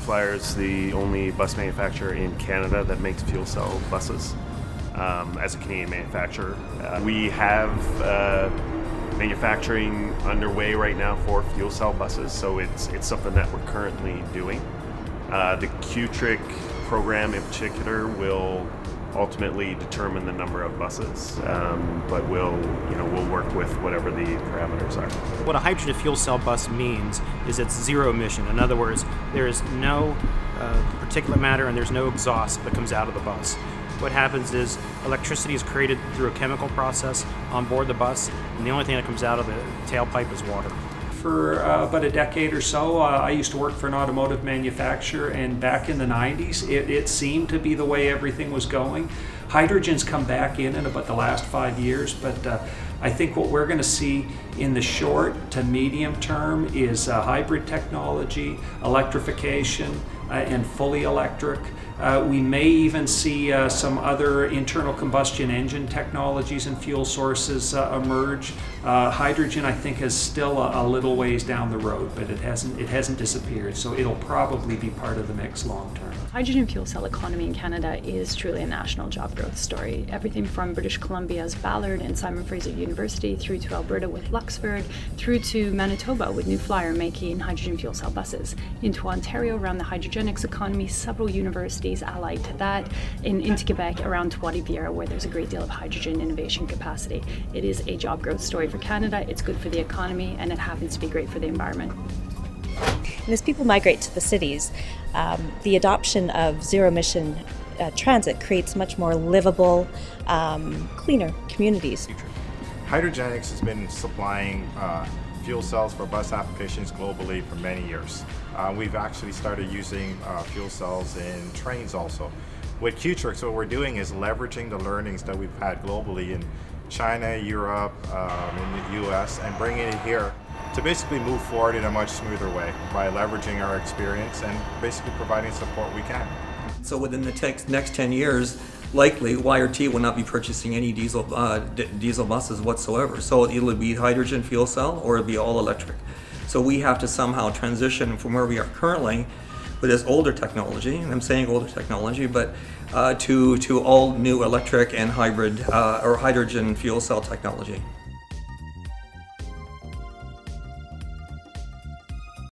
Flyer is the only bus manufacturer in Canada that makes fuel cell buses as a Canadian manufacturer. We have manufacturing underway right now for fuel cell buses, so it's something that we're currently doing. The CUTRIC program in particular will ultimately determine the number of buses, but we'll work with whatever the parameters are. What a hydrogen fuel cell bus means is it's zero emission. In other words, there is no particulate matter and there's no exhaust that comes out of the bus. What happens is electricity is created through a chemical process on board the bus, and the only thing that comes out of the tailpipe is water. For about a decade or so, I used to work for an automotive manufacturer, and back in the 90s, it seemed to be the way everything was going. Hydrogen's come back in about the last 5 years, but I think what we're going to see in the short to medium term is hybrid technology, electrification, and fully electric. We may even see some other internal combustion engine technologies and fuel sources emerge. Hydrogen, I think, is still a little ways down the road, but it hasn't disappeared, so it'll probably be part of the mix long term. Hydrogen fuel cell economy in Canada is truly a national job growth story. Everything from British Columbia's Ballard and Simon Fraser University through to Alberta with Luxburg, through to Manitoba with New Flyer making hydrogen fuel cell buses, into Ontario around the Hydrogenics economy, several universities allied to that, into Quebec around Trois-Rivières, where there's a great deal of hydrogen innovation capacity. It is a job growth story for Canada, it's good for the economy, and it happens to be great for the environment. And as people migrate to the cities, the adoption of zero-emission transit creates much more livable, cleaner communities. Hydrogenics has been supplying fuel cells for bus applications globally for many years. We've actually started using fuel cells in trains also. With CUTRIC, what we're doing is leveraging the learnings that we've had globally in China, Europe, in the US, and bringing it here to basically move forward in a much smoother way by leveraging our experience and basically providing support we can. So within the next 10 years, likely YRT will not be purchasing any diesel buses whatsoever. So it'll be hydrogen fuel cell or it'll be all electric. So we have to somehow transition from where we are currently with this older technology, and I'm saying older technology, but to all new electric and hybrid or hydrogen fuel cell technology.